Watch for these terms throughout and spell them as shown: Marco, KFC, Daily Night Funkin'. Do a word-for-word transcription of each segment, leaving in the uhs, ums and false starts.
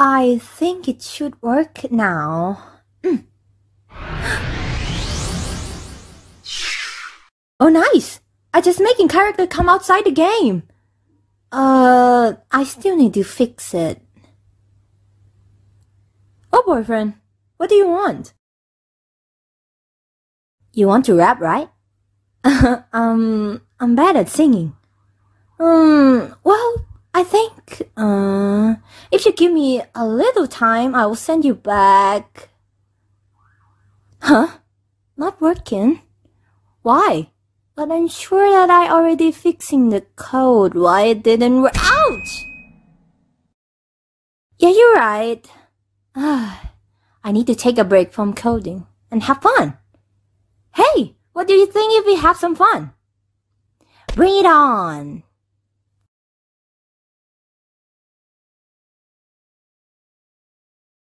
I think it should work now. Mm. Oh, nice! I just making character come outside the game. Uh, I still need to fix it. Oh, boyfriend, what do you want? You want to rap, right? um, I'm bad at singing. Um, well, I think, uh, if you give me a little time, I will send you back. Huh? Not working? Why? But I'm sure that I already fixing the code. Why it didn't work? Ouch! Yeah, you're right. I need to take a break from coding and have fun. Hey, what do you think if we have some fun? Bring it on!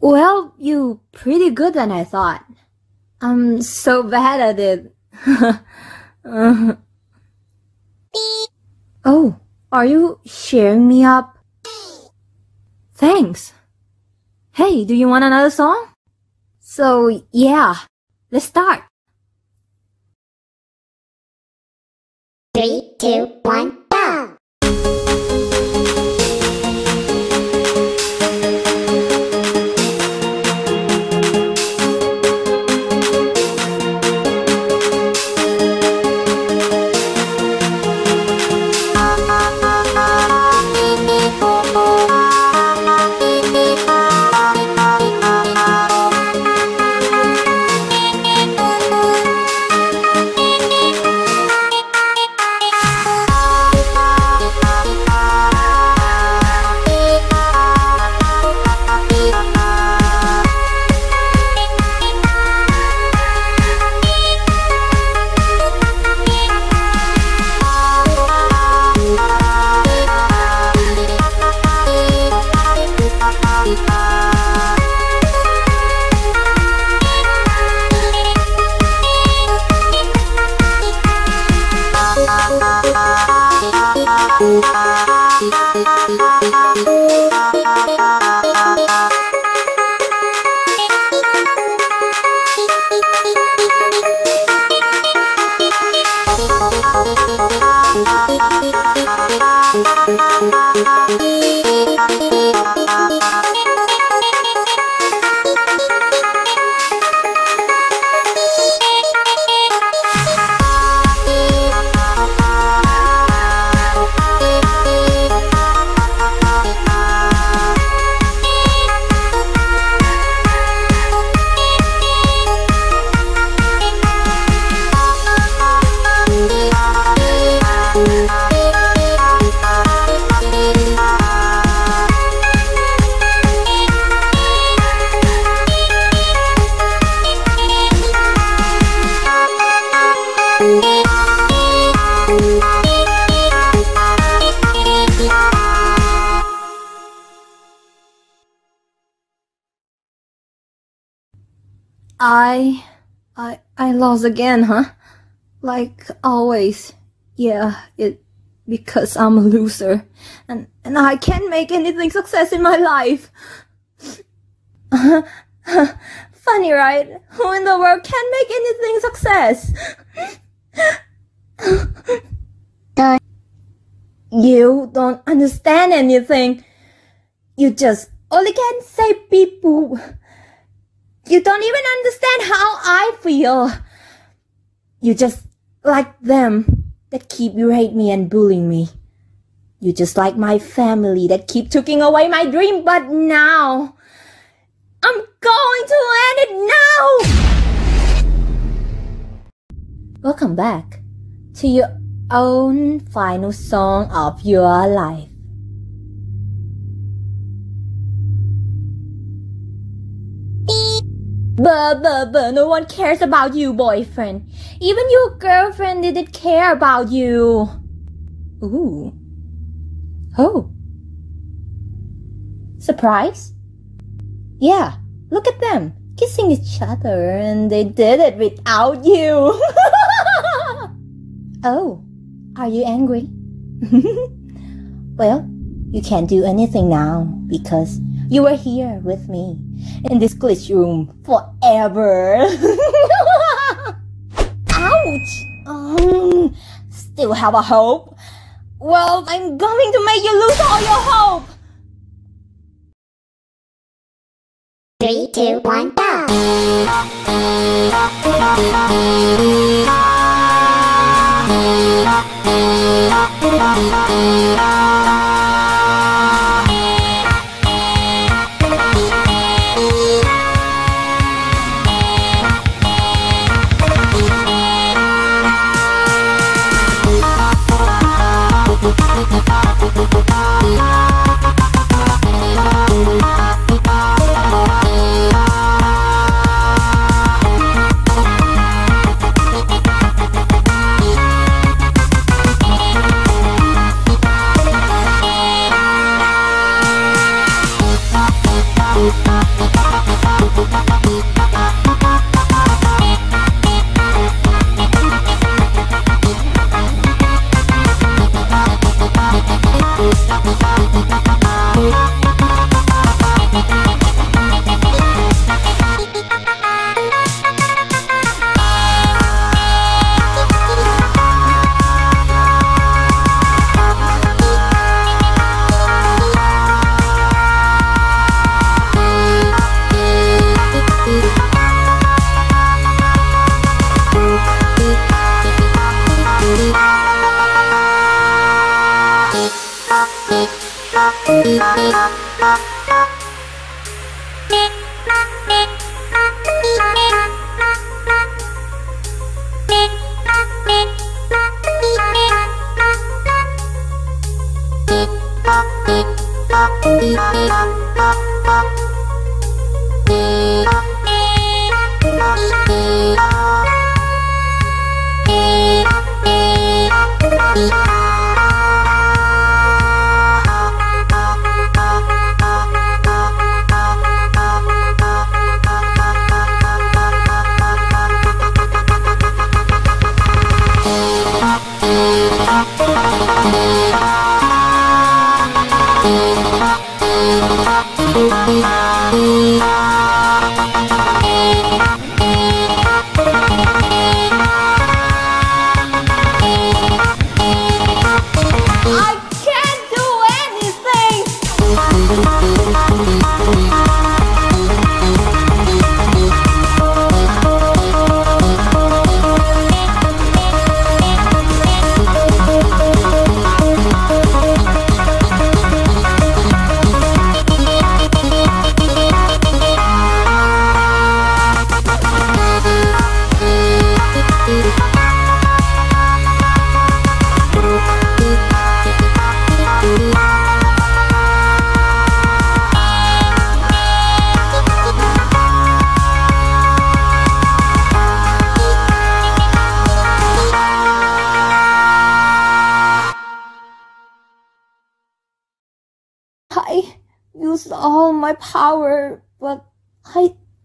Well, you pretty good than I thought. I'm so bad at it. uh. Oh, are you cheering me up? Thanks. Hey, do you want another song? So, yeah, let's start. Three, two, one, go! I... I... I lost again, huh? Like always. Yeah, it... because I'm a loser. And, and I can't make anything success in my life. Funny, right? Who in the world can make anything success? The You don't understand anything. You just only can say people. You don't even understand how I feel. You just like them that keep berating me and bullying me. You just like my family that keep taking away my dream, but now I'm going to end it now! Welcome back to your own final song of your life. But, but, but, no one cares about you, boyfriend. Even your girlfriend didn't care about you. Ooh. Oh. Surprise? Yeah, look at them, kissing each other, and they did it without you. Oh, are you angry? Well, you can't do anything now, because you were here with me, in this glitch room, forever. Ouch! Um, still have a hope? Well, I'm going to make you lose all your hope! Three, two, one, go!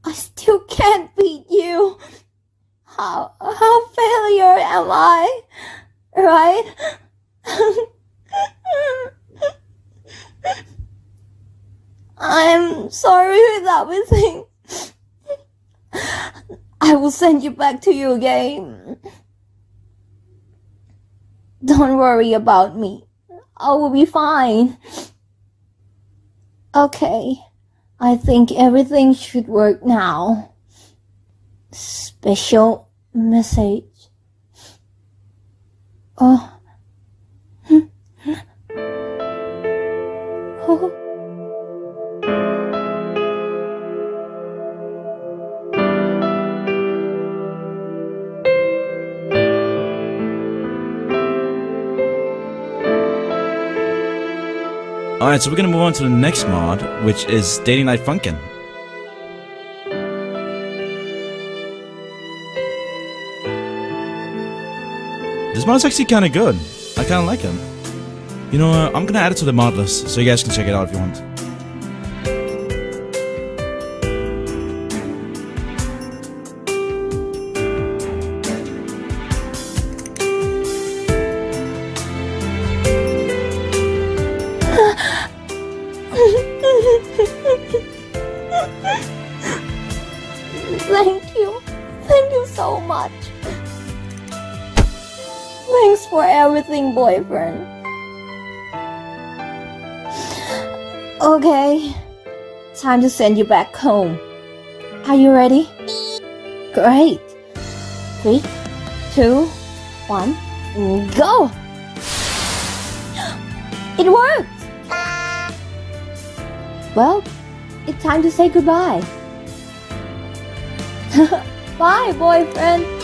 I still can't beat you. How, how failure am I, right? I'm sorry for everything. I will send you back to your game. Don't worry about me. I will be fine. Okay, I think everything should work now. Special message. Oh. Oh. Alright, so we're going to move on to the next mod, which is Daily Night Funkin'. This mod's actually kind of good. I kind of like him. You know, uh, I'm going to add it to the mod list, so you guys can check it out if you want. Thank you. Thank you so much. Thanks for everything, boyfriend. Okay, time to send you back home. Are you ready? Great. Three, two, one, go! It worked! Well, it's time to say goodbye. Bye, boyfriend.